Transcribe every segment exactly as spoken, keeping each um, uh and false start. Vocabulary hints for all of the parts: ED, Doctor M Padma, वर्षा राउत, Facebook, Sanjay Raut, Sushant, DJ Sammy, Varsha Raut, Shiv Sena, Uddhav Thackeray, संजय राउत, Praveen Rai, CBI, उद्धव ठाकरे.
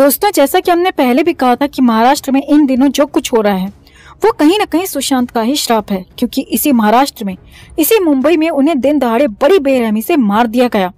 दोस्तों जैसा कि हमने पहले भी कहा था कि महाराष्ट्र में इन दिनों जो कुछ हो रहा है वो कहीं ना कहीं सुशांत का ही श्राप है, क्योंकि इसी महाराष्ट्र में, इसी मुंबई में उन्हें दिन दहाड़े बड़ी बेरहमी से मार दिया गया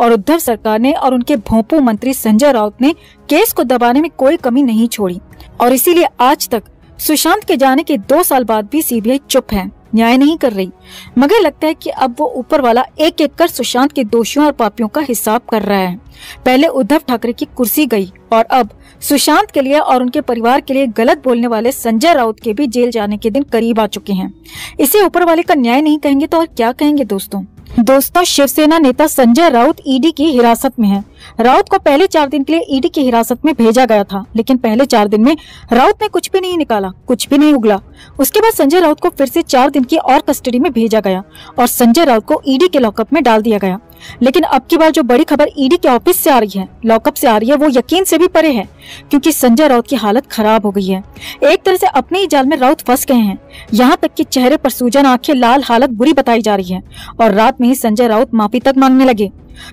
और उद्धव सरकार ने और उनके भोंपू मंत्री संजय राउत ने केस को दबाने में कोई कमी नहीं छोड़ी और इसीलिए आज तक सुशांत के जाने के दो साल बाद भी सीबीआई चुप है, न्याय नहीं कर रही। मगर लगता है कि अब वो ऊपर वाला एक एक कर सुशांत के दोषियों और पापियों का हिसाब कर रहा है। पहले उद्धव ठाकरे की कुर्सी गई और अब सुशांत के लिए और उनके परिवार के लिए गलत बोलने वाले संजय राउत के भी जेल जाने के दिन करीब आ चुके हैं। इसे ऊपर वाले का न्याय नहीं कहेंगे तो और क्या कहेंगे दोस्तों। दोस्तों शिवसेना नेता संजय राउत ईडी की हिरासत में है। राउत को पहले चार दिन के लिए ईडी की हिरासत में भेजा गया था, लेकिन पहले चार दिन में राउत ने कुछ भी नहीं निकाला, कुछ भी नहीं उगला। उसके बाद संजय राउत को फिर से चार दिन की और कस्टडी में भेजा गया और संजय राउत को ईडी के लॉकअप में डाल दिया गया। लेकिन अब की बार जो बड़ी खबर ईडी के ऑफिस से आ रही है, लॉकअप से आ रही है, वो यकीन से भी परे है, क्योंकि संजय राउत की हालत खराब हो गई है। एक तरह से अपने ही जाल में राउत फंस गए हैं। यहाँ तक कि चेहरे पर सूजन, आंखें लाल, हालत बुरी बताई जा रही है और रात में ही संजय राउत माफी तक मांगने लगे।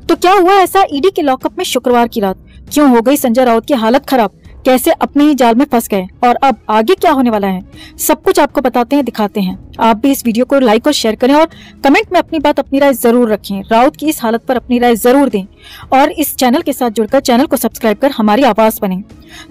तो क्या हुआ ऐसा ईडी के लॉकअप में शुक्रवार की रात? क्यों हो गई संजय राउत की हालत खराब? कैसे अपने ही जाल में फंस गए और अब आगे क्या होने वाला है? सब कुछ आपको बताते हैं, दिखाते हैं। आप भी इस वीडियो को लाइक और शेयर करें और कमेंट में अपनी बात, अपनी राय जरूर रखें। राउत की इस हालत पर अपनी राय जरूर दें और इस चैनल के साथ जुड़कर चैनल को सब्सक्राइब कर हमारी आवाज बने।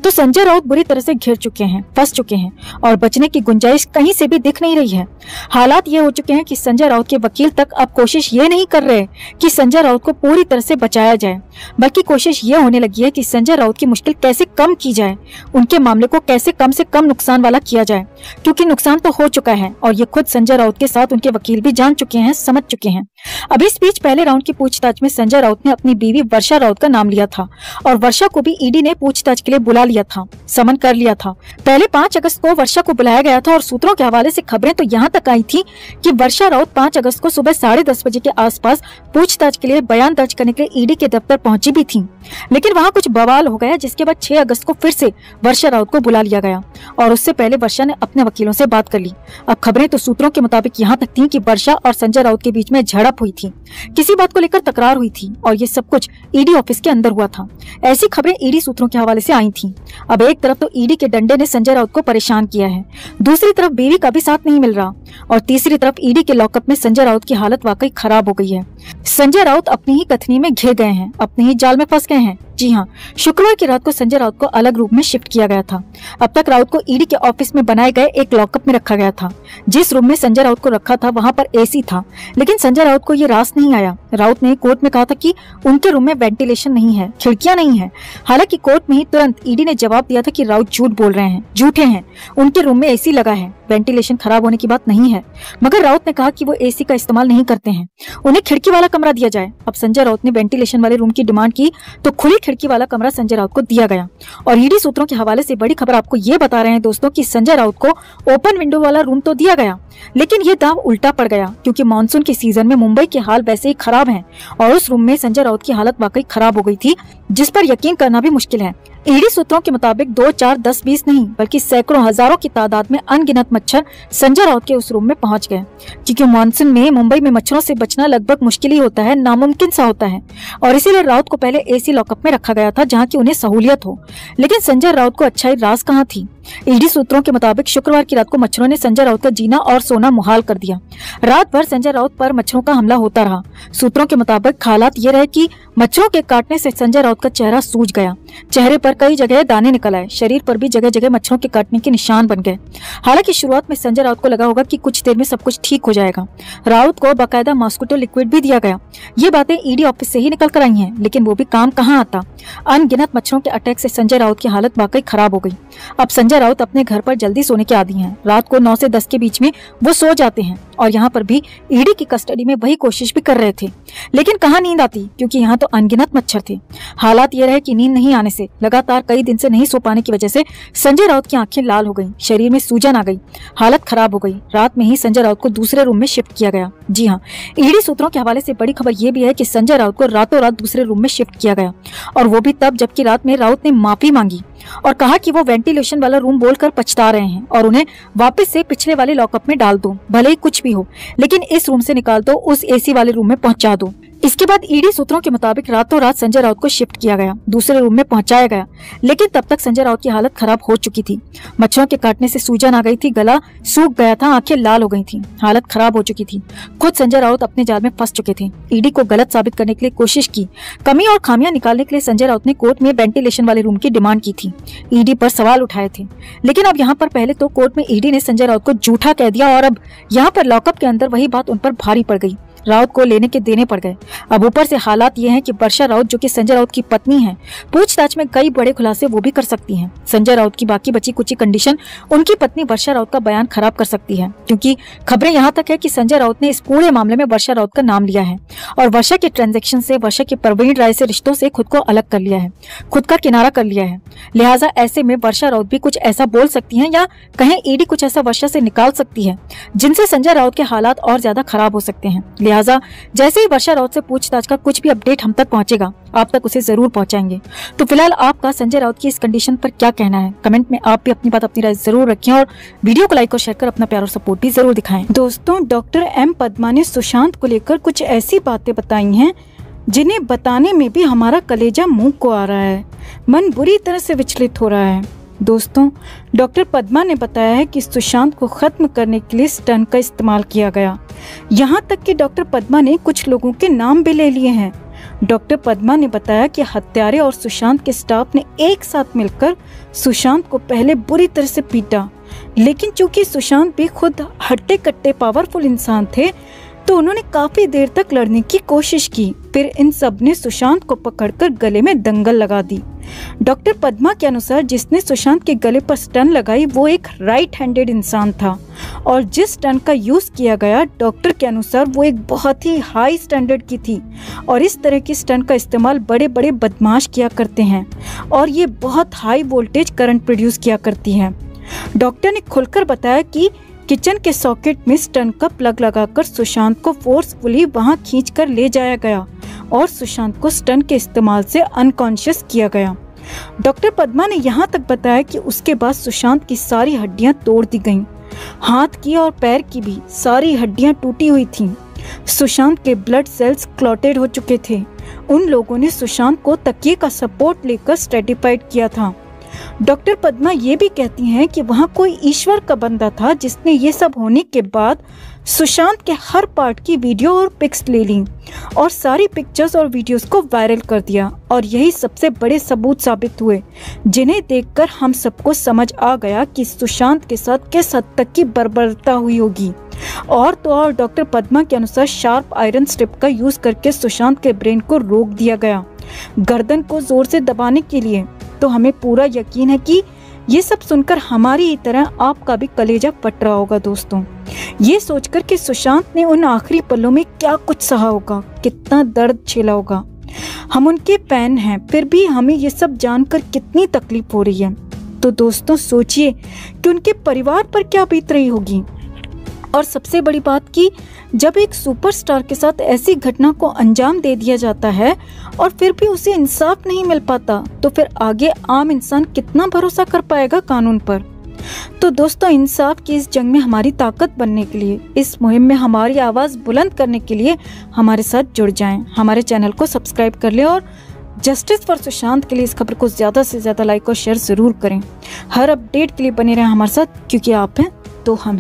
तो संजय राउत बुरी तरह से घिर चुके हैं, फंस चुके हैं और बचने की गुंजाइश कहीं से भी दिख नहीं रही है। हालात ये हो चुके हैं कि संजय राउत के वकील तक अब कोशिश ये नहीं कर रहे कि संजय राउत को पूरी तरह से बचाया जाए, बल्कि कोशिश ये होने लगी है कि संजय राउत की मुश्किल कैसे कम की जाए, उनके मामले को कैसे कम से कम नुकसान वाला किया जाए, क्योंकि नुकसान तो हो चुका है और ये खुद संजय राउत के साथ उनके वकील भी जान चुके हैं, समझ चुके हैं। अभी इस बीच पहले राउंड की पूछताछ में संजय राउत ने अपनी बीवी वर्षा राउत का नाम लिया था और वर्षा को भी ईडी ने पूछताछ के लिए बुला लिया था, समन कर लिया था। पहले पाँच अगस्त को वर्षा को बुलाया गया था और सूत्रों के हवाले से खबरें तो यहाँ तक आई थी कि वर्षा राउत पाँच अगस्त को सुबह साढ़े दस बजे के आसपास पूछताछ के लिए बयान दर्ज करने के लिए ईडी के दफ्तर पहुँची भी थी, लेकिन वहाँ कुछ बवाल हो गया, जिसके बाद छह अगस्त को फिर से वर्षा राउत को बुला लिया गया और उससे पहले वर्षा ने अपने वकीलों से बात कर ली। अब खबरें तो सूत्रों के मुताबिक यहाँ तक थी कि वर्षा और संजय राउत के बीच में झड़प हुई थी, किसी बात को लेकर तकरार हुई थी और ये सब कुछ ईडी ऑफिस के अंदर हुआ था। ऐसी खबरें ईडी सूत्रों के हवाले से आई थी। अब एक तरफ तो ईडी के डंडे ने संजय राउत को परेशान किया है, दूसरी तरफ बीवी का भी साथ नहीं मिल रहा और तीसरी तरफ ईडी के लॉकअप में संजय राउत की हालत वाकई खराब हो गई है। संजय राउत अपनी ही कथनी में घिर गए हैं, अपने ही जाल में फंस गए हैं। जी हाँ, शुक्रवार की रात को संजय राउत को अलग रूम में शिफ्ट किया गया था। अब तक राउत को ईडी के ऑफिस में बनाए गए एक लॉकअप में रखा गया था। जिस रूम में संजय राउत को रखा था वहाँ पर एसी था, लेकिन संजय राउत को ये रास नहीं आया। राउत ने कोर्ट में कहा था कि उनके रूम में वेंटिलेशन नहीं है, खिड़कियाँ नहीं है। हालांकि कोर्ट में ही तुरंत ईडी ने जवाब दिया था कि राउत झूठ बोल रहे हैं, झूठे हैं, उनके रूम में एसी लगा है, वेंटिलेशन खराब होने की बात नहीं है। मगर राउत ने कहा कि वो एसी का इस्तेमाल नहीं करते हैं, उन्हें खिड़की वाला कमरा दिया जाए। अब संजय राउत ने वेंटिलेशन वाले रूम की डिमांड की तो खुली खिड़की वाला कमरा संजय राउत को दिया गया। और ईडी सूत्रों के हवाले से बड़ी खबर आपको ये बता रहे हैं दोस्तों कि संजय राउत को ओपन विंडो वाला रूम तो दिया गया, लेकिन ये दांव उल्टा पड़ गया, क्योंकि मानसून के सीजन में मुंबई के हाल वैसे ही खराब है और उस रूम में संजय राउत की हालत वाकई खराब हो गई थी, जिस पर यकीन करना भी मुश्किल है। ईडी सूत्रों के मुताबिक दो, चार, दस, बीस नहीं बल्कि सैकड़ों, हजारों की तादाद में अनगिनत मच्छर संजय राउत के उस रूम में पहुंच गए, क्योंकि मानसून में मुंबई में मच्छरों से बचना लगभग मुश्किल ही होता है, नामुमकिन सा होता है और इसीलिए राउत को पहले एसी लॉकअप में रखा गया था, जहां की उन्हें सहूलियत हो। लेकिन संजय राउत को अच्छा ही रास कहाँ थी। ईडी सूत्रों के मुताबिक शुक्रवार की रात को मच्छरों ने संजय राउत का जीना और सोना मुहाल कर दिया। रात भर संजय राउत पर मच्छरों का हमला होता रहा। सूत्रों के मुताबिक हालात ये रहे कि मच्छरों के काटने से संजय राउत का चेहरा सूज गया, चेहरे पर कई जगह दाने निकल आए, शरीर पर भी जगह जगह मच्छरों के काटने के निशान बन गए। हालांकि शुरुआत में संजय राउत को लगा होगा कि कुछ देर में सब कुछ ठीक हो जाएगा। राउत को बाकायदा मॉस्किटो लिक्विड भी दिया गया। ये बातें ईडी ऑफिस से ही निकल कर आई हैं, लेकिन वो भी काम कहाँ आता। अनगिनत मच्छरों के अटैक से संजय राउत की हालत वाकई खराब हो गई। अब संजय राउत अपने घर पर जल्दी सोने के आदी हैं। रात को नौ से दस के बीच में वो सो जाते हैं और यहाँ पर भी ईडी की कस्टडी में वही कोशिश भी कर रहे थे, लेकिन कहाँ नींद आती, क्योंकि यहाँ तो अनगिनत मच्छर थे। हालात ये रहे कि नींद नहीं आने से, लगातार कई दिन से नहीं सो पाने की वजह से संजय राउत की आंखें लाल हो गयी, शरीर में सूजन आ गई, हालत खराब हो गई। रात में ही संजय राउत को दूसरे रूम में शिफ्ट किया गया। जी हाँ, ईडी सूत्रों के हवाले से बड़ी खबर ये भी है कि संजय राउत को रातों रात दूसरे रूम में शिफ्ट किया गया और वो भी तब जबकि रात में राउत ने माफी मांगी और कहा कि वो वेंटिलेशन वाला रूम बोलकर पछता रहे हैं और उन्हें वापस से पिछले वाले लॉकअप में डाल दो, भले ही कुछ भी हो, लेकिन इस रूम से निकाल दो, उस एसी वाले रूम में पहुंचा दो। इसके बाद ईडी सूत्रों के मुताबिक रातों रात संजय राउत को शिफ्ट किया गया, दूसरे रूम में पहुंचाया गया, लेकिन तब तक संजय राउत की हालत खराब हो चुकी थी। मच्छरों के काटने से सूजन आ गई थी, गला सूख गया था, आंखें लाल हो गई थी, हालत खराब हो चुकी थी। खुद संजय राउत अपने जाल में फंस चुके थे। ईडी को गलत साबित करने के लिए कोशिश की, कमी और खामियां निकालने के लिए संजय राउत ने कोर्ट में वेंटिलेशन वाले रूम की डिमांड की थी। ईडी पर सवाल उठाए थे, लेकिन अब यहाँ पर पहले तो कोर्ट में ईडी ने संजय राउत को झूठा कह दिया और अब यहाँ पर लॉकअप के अंदर वही बात उन पर भारी पड़ गई। राउत को लेने के देने पड़ गए। अब ऊपर से हालात ये हैं कि वर्षा राउत जो कि संजय राउत की पत्नी हैं, पूछताछ में कई बड़े खुलासे वो भी कर सकती हैं। संजय राउत की बाकी बची कुछ कंडीशन उनकी पत्नी वर्षा राउत का बयान खराब कर सकती है, क्योंकि खबरें यहाँ तक है कि संजय राउत ने इस पूरे मामले में वर्षा राउत का नाम लिया है और वर्षा के ट्रांजेक्शन से, वर्षा के प्रवीण राय से रिश्तों से खुद को अलग कर लिया है, खुद का किनारा कर लिया है। लिहाजा ऐसे में वर्षा राउत भी कुछ ऐसा बोल सकती है या कहें ईडी कुछ ऐसा वर्षा से निकाल सकती है जिनसे संजय राउत के हालात और ज्यादा खराब हो सकते हैं। लिहाजा जैसे ही वर्षा राउत से पूछताछ का कुछ भी अपडेट हम तक पहुंचेगा, आप तक उसे जरूर पहुंचाएंगे। तो फिलहाल आपका संजय राउत की इस कंडीशन पर क्या कहना है, कमेंट में आप भी अपनी बात, अपनी राय जरूर रखें और वीडियो को लाइक और शेयर कर अपना प्यार और सपोर्ट भी जरूर दिखाएं। दोस्तों, डॉक्टर एम पद्मा ने सुशांत को लेकर कुछ ऐसी बातें बताई हैं जिन्हें बताने में भी हमारा कलेजा मुँह को आ रहा है, मन बुरी तरह से विचलित हो रहा है। दोस्तों, डॉक्टर पद्मा ने बताया है कि सुशांत को खत्म करने के लिए स्टंट का इस्तेमाल किया गया। यहाँ तक कि डॉक्टर पद्मा ने कुछ लोगों के नाम भी ले लिए हैं। डॉक्टर पद्मा ने बताया कि हत्यारे और सुशांत के स्टाफ ने एक साथ मिलकर सुशांत को पहले बुरी तरह से पीटा, लेकिन चूंकि सुशांत भी खुद हट्टे कट्टे पावरफुल इंसान थे तो उन्होंने काफी देर तक लड़ने की कोशिश की। फिर इन सब ने सुशांत को पकड़कर गले में दंगल लगा दी। डॉक्टर पद्मा के अनुसार जिसने सुशांत के गले पर स्टन लगाई वो एक राइट हैंडेड इंसान था और जिस स्टन का यूज किया गया डॉक्टर के अनुसार वो एक बहुत ही हाई स्टैंडर्ड की थी और इस तरह की स्टन का इस्तेमाल बड़े बड़े बदमाश किया करते हैं और ये बहुत हाई वोल्टेज करंट प्रोड्यूस किया करती है। डॉक्टर ने खुलकर बताया कि किचन के सॉकेट में स्टन का प्लग लगाकर सुशांत को फोर्सफुली वहां खींचकर ले जाया गया और सुशांत को स्टन के इस्तेमाल से अनकॉन्शियस किया गया। डॉक्टर पद्मा ने यहां तक बताया कि उसके बाद सुशांत की सारी हड्डियां तोड़ दी गईं, हाथ की और पैर की भी सारी हड्डियां टूटी हुई थीं। सुशांत के ब्लड सेल्स क्लॉटेड हो चुके थे। उन लोगों ने सुशांत को तकिए का सपोर्ट लेकर स्ट्रेटिफाइड किया था। डॉक्टर पद्मा ये भी कहती हैं कि वहाँ कोई ईश्वर का बंदा था जिसने ये सब होने के बाद सुशांत के हर पार्ट की वीडियो और पिक्स ले ली और सारी पिक्चर्स और वीडियोस को वायरल कर दिया और यही सबसे बड़े सबूत साबित हुए जिन्हें देखकर हम सबको समझ आ गया कि सुशांत के साथ किस हद तक की बर्बरता हुई होगी। और तो और डॉक्टर पद्मा के अनुसार शार्प आयरन स्ट्रिप का यूज करके सुशांत के ब्रेन को रोक दिया गया, गर्दन को जोर से दबाने के लिए। तो हमें पूरा यकीन है कि ये सब सुनकर हमारी ही तरह आपका भी कलेजा पट रहा होगा। दोस्तों, ये सोचकर कि सुशांत ने उन आखिरी पलों में क्या कुछ सहा होगा, कितना दर्द झेला होगा। हम उनके फैन हैं, फिर भी हमें ये सब जानकर कितनी तकलीफ हो रही है। तो दोस्तों, सोचिए कि उनके परिवार पर क्या बीत रही होगी। और सबसे बड़ी बात कि जब एक सुपरस्टार के साथ ऐसी घटना को अंजाम दे दिया जाता है और फिर भी उसे इंसाफ नहीं मिल पाता तो फिर आगे आम इंसान कितना भरोसा कर पाएगा कानून पर। तो दोस्तों, इंसाफ की इस जंग में हमारी ताकत बनने के लिए, इस मुहिम में हमारी आवाज़ बुलंद करने के लिए हमारे साथ जुड़ जाएं, हमारे चैनल को सब्सक्राइब कर लें और जस्टिस फॉर सुशांत के लिए इस खबर को ज़्यादा से ज़्यादा लाइक और शेयर ज़रूर करें। हर अपडेट के लिए बने रहें हमारे साथ, क्योंकि आप हैं तो हम हैं।